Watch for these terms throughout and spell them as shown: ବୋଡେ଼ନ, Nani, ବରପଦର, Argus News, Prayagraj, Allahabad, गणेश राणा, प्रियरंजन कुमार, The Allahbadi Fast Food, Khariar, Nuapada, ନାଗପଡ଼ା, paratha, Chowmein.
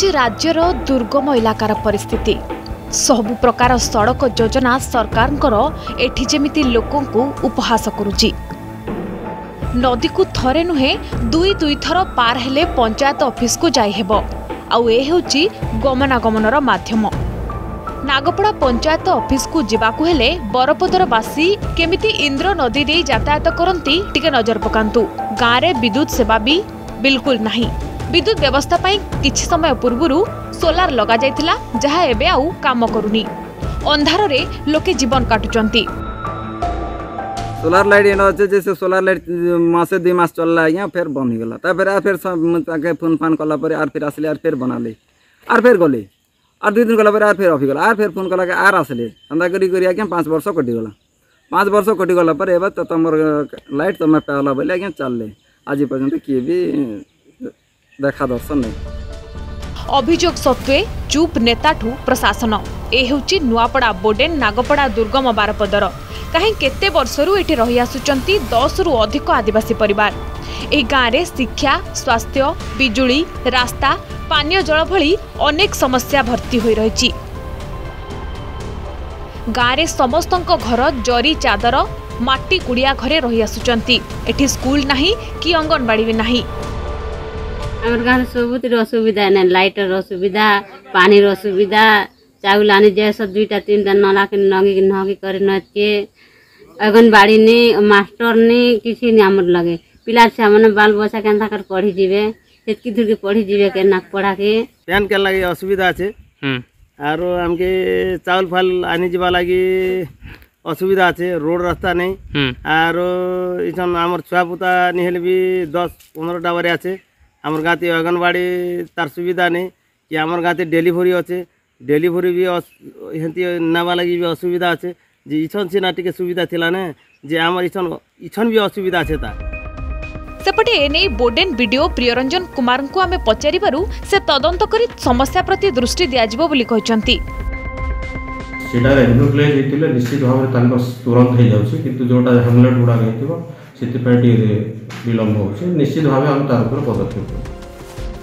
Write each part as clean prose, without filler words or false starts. होछि राज्यर दुर्गम इलाकार परिस्थिति। सबु प्रकार सड़क योजना सरकारंकर एठी जेमिति लोकंकु उपहास करुछि। नदी को थरे नुहे दुई दुई थर पार हेले पंचायत ऑफिस को जाई हेबो। आउ ए होछि गमनागमनर माध्यम। नागपड़ा पंचायत ऑफिस को जिबाकु हेले बरपदरवासी केमिति इंद्र नदी देई यातायात करंती टिके नजर पकांतु। गाँव रे विद्युत सेवा भी बिल्कुल नाही। विद्युत व्यवस्था पई किछि समय पूर्वरु सोलार लगा जाइथिला, जहा एबे आउ काम करूनी। अंधार रे लोके जीवन काटुचंती। सोलार लाइट एन अच्छे जैसे सोलार लाइट मासे दुई मास चलला आज्ञा फेर बंद हो गला। फिर ताके फोन फान कला पर आर फिर आसले, आर फिर बनाले, आर फिर गले, आर दुई दिन गला पर आर फिर अफ गला, आर फिर फोन कला के आर आसले। एंता करी आज्ञा 5 वर्ष कटिगला। 5 वर्ष कटिगला पर एबे तो तुम लाइट तुम पाला बोले आज्ञा चलले। आज पर्यटन किए भी देखा दर्शन नहीं। अभियोग सत्वे चुप नेताठू प्रशासन। ए होछि नुआपड़ा बोडेन नागपड़ा दुर्गम बारपदर। कहीं केते वर्षरू एठी रही आसुचंती 10 रु अधिक आदिवासी परिवार। ए गाँव रे शिक्षा, स्वास्थ्य, बिजुली, रास्ता, पानीय जल भली अनेक समस्या भर्ती होई रहिछि। गाँव रे समस्तक घर जरी चादर माटी कुड़िया घरे रही आसुचंती। एठी स्कूल नाही कि अंगनवाड़ी भी नाही। आम गाँव सबुति असुविधा ना, लाइटर असुविधा, पानी असुविधा, चाउल आनी जे सब 2टा 3टा नला के नगी नगी कर आंगनबाड़ी ने मास्टर ने किसी नहीं आमर लगे। पिला छुआ मैंने बाल बच्चा केन्ता कर पढ़ी जीवे, सेतकी दूर के पढ़ी जीवे के ना पढ़ा के पेन के लगे असुविधा अच्छे। आरो हमके चाउल फाल आनी जीवा लगी असुविधा अच्छे। रोड रास्ता नहीं। आरो इसन आमर छुआ पुता नहीं भी 10-15टा बारे अच्छे। आमर गाँव अंगनवाड़ी तार सुविधा नहीं कि आमर गाँव डेलीभरी अच्छे। डेलीभरी भी नावा लगी भी असुविधा अच्छे। जी इछन से ना टिके सुविधा थिला ना, जे आमर इछन भी असुविधा अच्छे। सेपटे एने बोडेन वीडियो प्रियरंजन कुमार को आमे पचारिबारु से तदंत करी समस्या प्रति दृष्टि दियाजिबो बोली कहचंती। सेटा एग्रीक्लेज हेतिले निश्चित भाव तांको तुरंत हे जाउछ, किंतु जोटा हमलेट गुडा हेतिबो निश्चित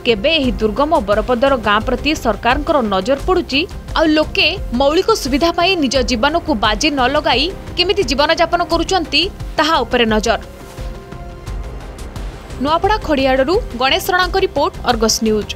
केबे दुर्गम बरपदर गाँ प्रति सरकार नजर पड़ुची। आ लोके मौलिक सुविधा पाई निज जीवन को बाजी न लगाई केमिति जीवन यापन करुचंती ताहा उपरे नजर। नुआपड़ा खड़ियाड़ू गणेश राणा को रिपोर्ट, अर्गस न्यूज।